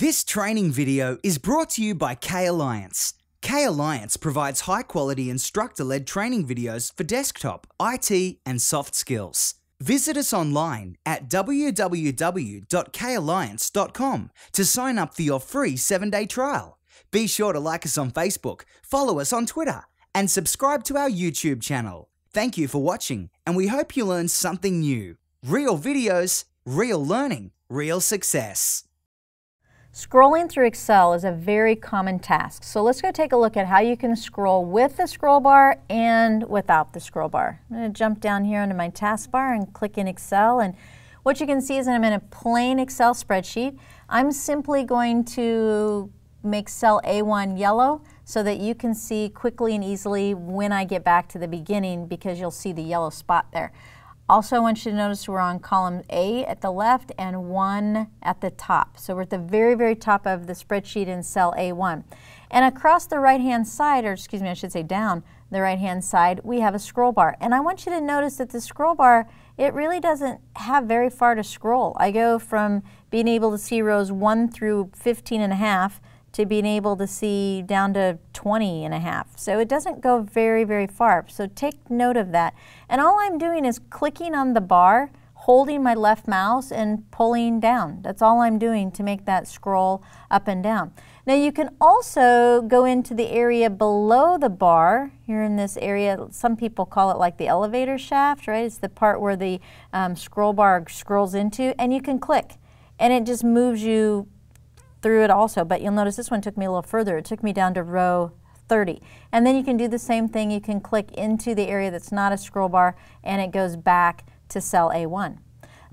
This training video is brought to you by K-Alliance. K-Alliance provides high-quality instructor-led training videos for desktop, IT, and soft skills. Visit us online at www.kalliance.com to sign up for your free 7-day trial. Be sure to like us on Facebook, follow us on Twitter, and subscribe to our YouTube channel. Thank you for watching, and we hope you learn something new. Real videos, real learning, real success. Scrolling through Excel is a very common task, so let's go take a look at how you can scroll with the scroll bar and without the scroll bar. I'm going to jump down here onto my taskbar and click in Excel, and what you can see is that I'm in a plain Excel spreadsheet. I'm simply going to make cell A1 yellow so that you can see quickly and easily when I get back to the beginning, because you'll see the yellow spot there. Also, I want you to notice we're on column A at the left and 1 at the top. So we're at the very, very top of the spreadsheet in cell A1. And across the right-hand side, or excuse me, I should say down the right-hand side, we have a scroll bar. And I want you to notice that the scroll bar, it really doesn't have very far to scroll. I go from being able to see rows 1 through 15 and a half to being able to see down to 20 and a half. So it doesn't go very, very far. So take note of that. And all I'm doing is clicking on the bar, holding my left mouse, and pulling down. That's all I'm doing to make that scroll up and down. Now you can also go into the area below the bar, here in this area. Some people call it like the elevator shaft, right? It's the part where the scroll bar scrolls into, and you can click. And it just moves you through it also, but you'll notice this one took me a little further. It took me down to row 30. And then you can do the same thing. You can click into the area that's not a scroll bar, and it goes back to cell A1.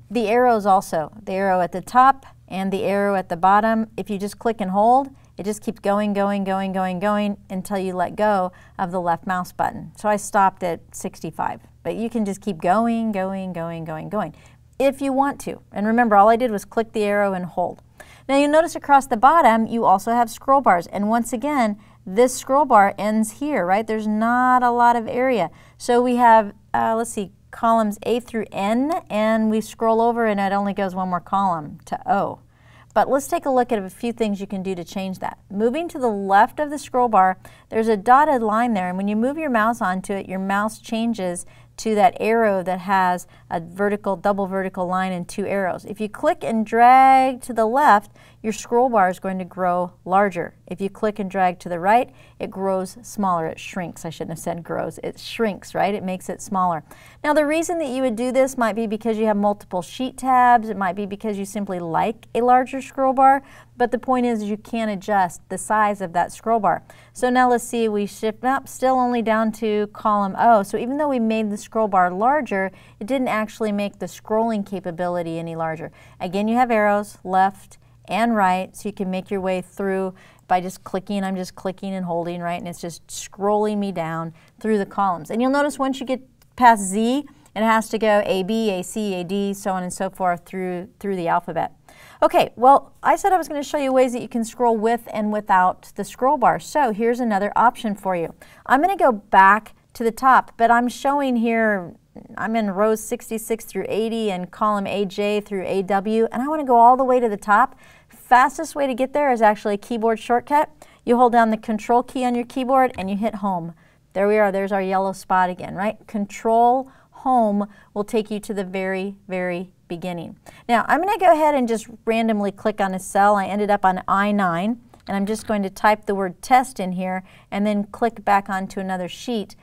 The arrows also, the arrow at the top and the arrow at the bottom, if you just click and hold, it just keeps going, going, going, going, going until you let go of the left mouse button. So I stopped at 65, but you can just keep going, going, going, going, going if you want to. And remember, all I did was click the arrow and hold. Now you'll notice across the bottom you also have scroll bars, and once again this scroll bar ends here, right? There's not a lot of area. So we have, let's see, columns A through N, and we scroll over and it only goes one more column to O. But let's take a look at a few things you can do to change that. Moving to the left of the scroll bar, there's a dotted line there, and when you move your mouse onto it, your mouse changes to that arrow that has a vertical, double vertical line and 2 arrows. If you click and drag to the left, your scroll bar is going to grow larger. If you click and drag to the right, it grows smaller. It shrinks. I shouldn't have said grows. It shrinks, right? It makes it smaller. Now the reason that you would do this might be because you have multiple sheet tabs. It might be because you simply like a larger scroll bar. But the point is you can adjust the size of that scroll bar. So now let's see, we shift up, still only down to column O. So even though we made the scroll bar larger, it didn't actually make the scrolling capability any larger. Again, you have arrows left and right, so you can make your way through by just clicking. I'm just clicking and holding, right? And it's just scrolling me down through the columns. And you'll notice once you get past Z, it has to go A, B, A, C, A, D, so on and so forth through the alphabet. Okay, well, I said I was going to show you ways that you can scroll with and without the scroll bar. So here's another option for you. I'm going to go back to the top, but I'm showing here, I'm in rows 66 through 80 and column AJ through AW, and I want to go all the way to the top. Fastest way to get there is actually a keyboard shortcut. You hold down the Control key on your keyboard and you hit Home. There we are, there's our yellow spot again, right? Control Home will take you to the very, very beginning. Now I'm going to go ahead and just randomly click on a cell. I ended up on I9, and I'm just going to type the word test in here and then click back onto another sheet.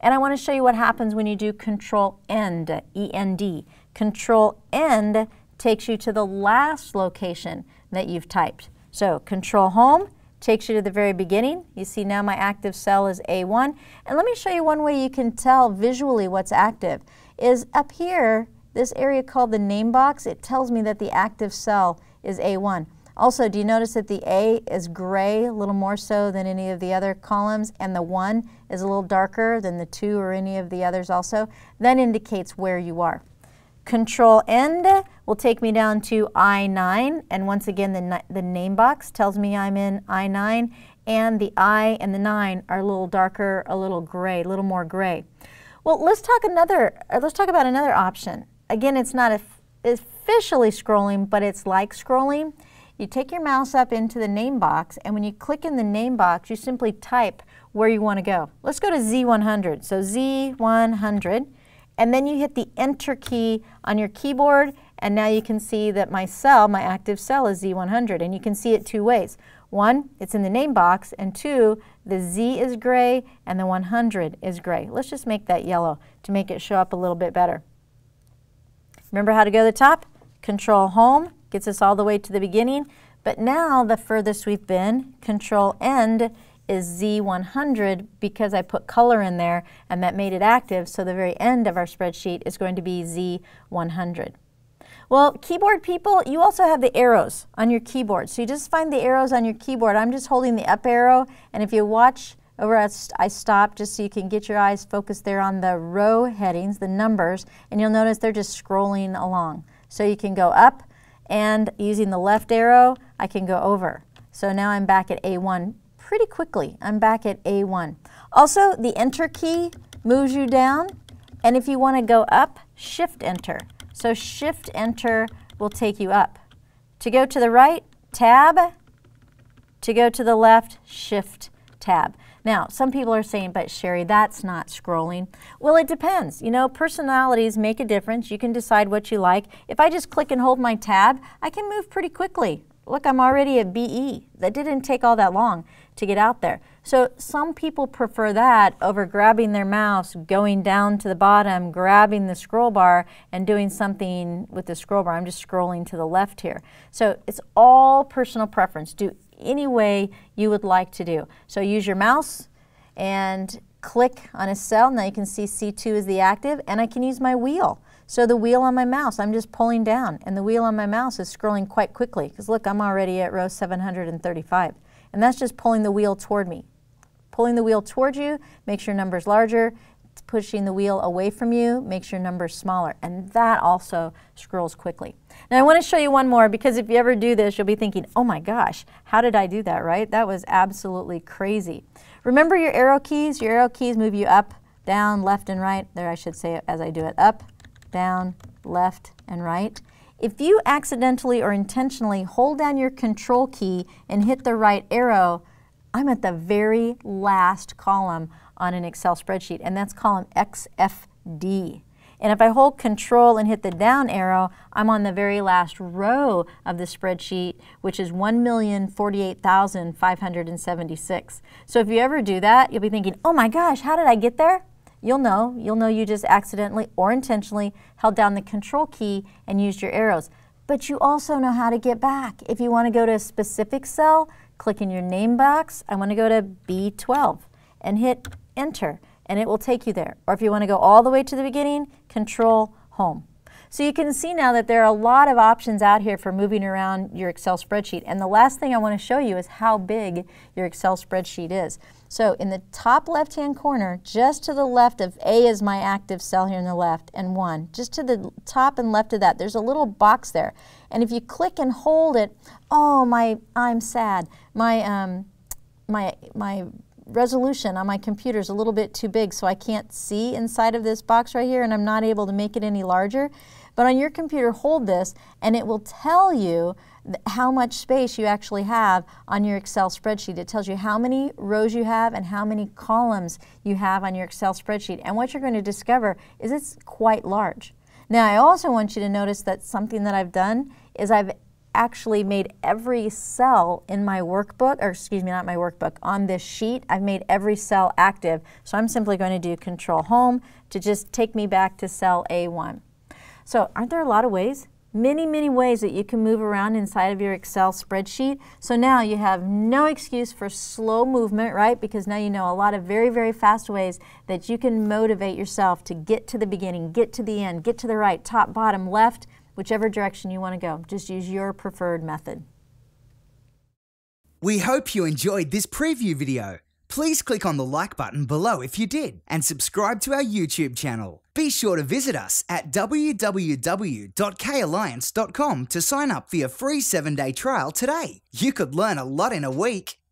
And I want to show you what happens when you do Control End, E-N-D. Control End takes you to the last location that you've typed. So Control Home takes you to the very beginning. You see now my active cell is A1. And let me show you one way you can tell visually what's active. Is up here, this area called the name box, it tells me that the active cell is A1. Also, do you notice that the A is gray, a little more so than any of the other columns, and the 1 is a little darker than the 2 or any of the others also? That indicates where you are. Control End will take me down to I9, and once again the name box tells me I'm in I9, and the I and the 9 are a little darker, a little gray, a little more gray. Well, let's talk about another option. Again, it's not officially scrolling, but it's like scrolling. You take your mouse up into the name box, and when you click in the name box, you simply type where you want to go. Let's go to Z100. So Z100, and then you hit the Enter key on your keyboard, and now you can see that my cell, my active cell, is Z100, and you can see it two ways. One, it's in the name box, and two, the Z is gray and the 100 is gray. Let's just make that yellow to make it show up a little bit better. Remember how to go to the top? Control Home gets us all the way to the beginning, but now the furthest we've been, Control End is Z100 because I put color in there and that made it active, so the very end of our spreadsheet is going to be Z100. Well, keyboard people, you also have the arrows on your keyboard. So you just find the arrows on your keyboard. I'm just holding the up arrow, and if you watch over at I stop, just so you can get your eyes focused there on the row headings, the numbers, and you'll notice they're just scrolling along. So you can go up, and using the left arrow, I can go over. So now I'm back at A1 pretty quickly. I'm back at A1. Also, the Enter key moves you down, and if you want to go up, Shift Enter. So Shift Enter will take you up. To go to the right, Tab. To go to the left, Shift Tab. Now, some people are saying, but Sherry, that's not scrolling. Well, it depends. You know, personalities make a difference. You can decide what you like. If I just click and hold my tab, I can move pretty quickly. Look, I'm already at BE. That didn't take all that long to get out there. So some people prefer that over grabbing their mouse, going down to the bottom, grabbing the scroll bar, and doing something with the scroll bar. I'm just scrolling to the left here. So it's all personal preference. Do any way you would like to do. So use your mouse and click on a cell. Now you can see C2 is the active, and I can use my wheel. So the wheel on my mouse, I'm just pulling down, and the wheel on my mouse is scrolling quite quickly, because look, I'm already at row 735. And that's just pulling the wheel toward me. Pulling the wheel toward you makes your numbers larger. Pushing the wheel away from you makes your numbers smaller. And that also scrolls quickly. Now I want to show you one more, because if you ever do this, you'll be thinking, oh my gosh, how did I do that, right? That was absolutely crazy. Remember your arrow keys? Your arrow keys move you up, down, left, and right. There, I should say it as I do it. Up, down, left, and right. If you accidentally or intentionally hold down your control key and hit the right arrow, I'm at the very last column on an Excel spreadsheet, and that's column XFD. And if I hold Control and hit the down arrow, I'm on the very last row of the spreadsheet, which is 1,048,576. So if you ever do that, you'll be thinking, oh my gosh, how did I get there? You'll know you just accidentally or intentionally held down the Control key and used your arrows. But you also know how to get back. If you want to go to a specific cell, click in your name box. I want to go to B12 and hit Enter, and it will take you there. Or if you want to go all the way to the beginning, Control Home. So you can see now that there are a lot of options out here for moving around your Excel spreadsheet. And the last thing I want to show you is how big your Excel spreadsheet is. So in the top left-hand corner, just to the left of A is my active cell here on the left, and 1. Just to the top and left of that, there's a little box there. And if you click and hold it, oh, my, I'm sad. My resolution on my computer is a little bit too big, so I can't see inside of this box right here, and I'm not able to make it any larger. But on your computer, hold this, and it will tell you how much space you actually have on your Excel spreadsheet. It tells you how many rows you have and how many columns you have on your Excel spreadsheet. And what you're going to discover is it's quite large. Now, I also want you to notice that something that I've done is I've actually made every cell in my workbook, or excuse me, not my workbook, on this sheet, I've made every cell active. So I'm simply going to do Control Home to just take me back to cell A1. So aren't there a lot of ways? Many, many ways that you can move around inside of your Excel spreadsheet. So now you have no excuse for slow movement, right? Because now you know a lot of very, very fast ways that you can motivate yourself to get to the beginning, get to the end, get to the right, top, bottom, left, whichever direction you want to go. Just use your preferred method. We hope you enjoyed this preview video. Please click on the like button below if you did, and subscribe to our YouTube channel. Be sure to visit us at www.kalliance.com to sign up for your free 7-day trial today. You could learn a lot in a week.